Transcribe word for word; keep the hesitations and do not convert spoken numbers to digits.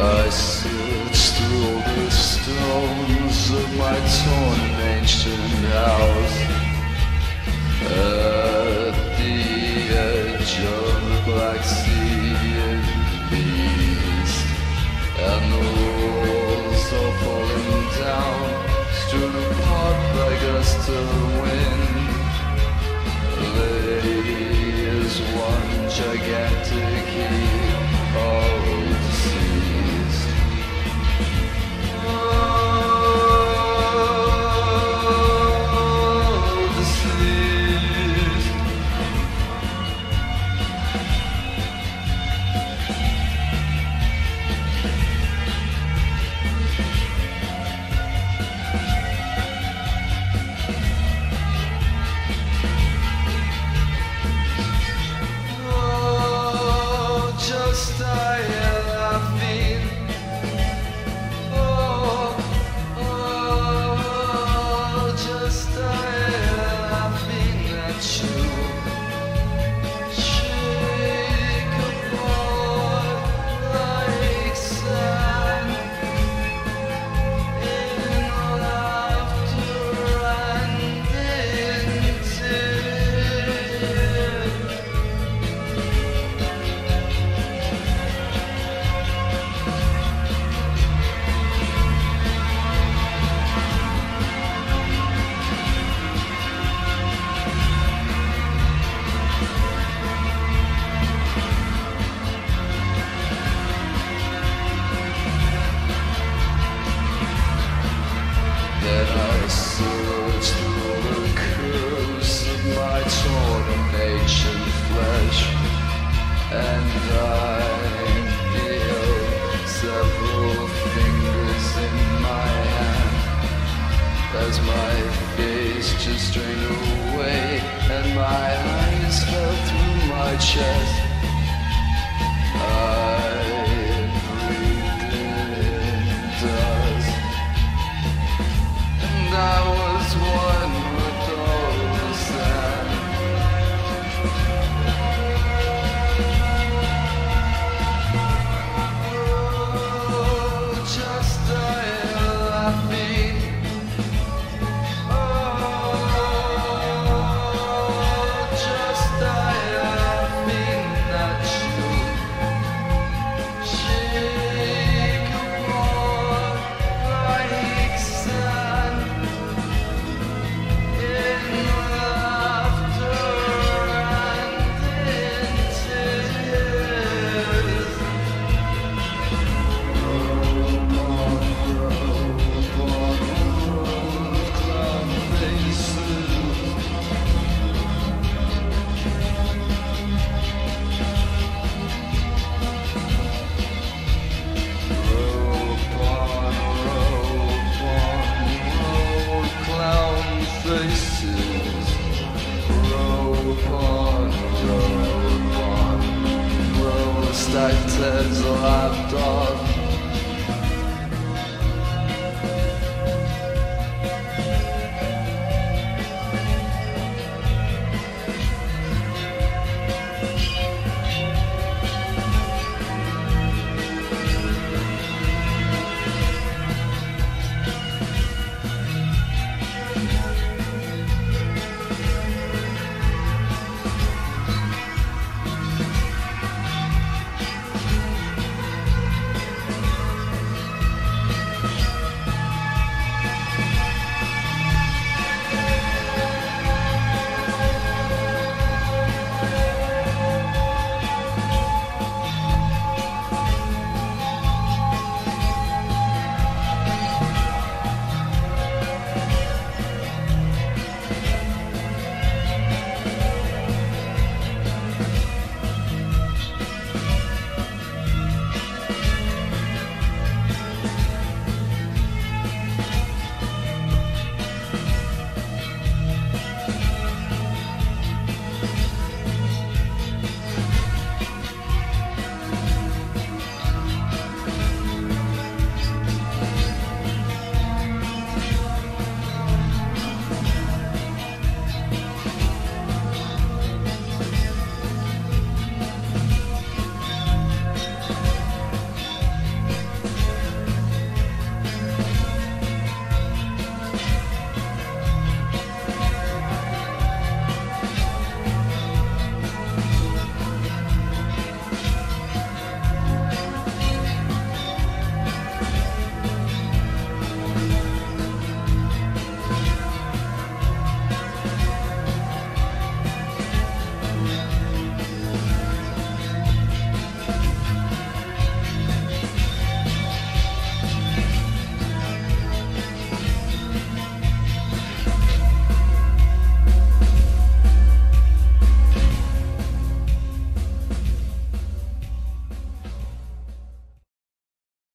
I searched through all the stones of my torn ancient house at the edge of the Black Sea and East, and the walls are falling down, strewn apart by gusts of wind. Lay is one gigantic heap of deceased. Oh, deceased. Oh, just I am laughing. Oh, oh, just I am laughing at you. Shake a ball like sand in laughter and in tears. Then I searched through the curves of my torn and ancient flesh, and I feel several fingers in my hand as my face just drained away and my eyes fell through my chest. I breathed in dust, I was one with all the sand. Oh, just I am laughing. Oh, just I am laughing at you. Shake a ball like sand in laughter and in tears. Clown faces. Row upon row upon row of clown faces. Row upon row upon row of stacked heads laughed off.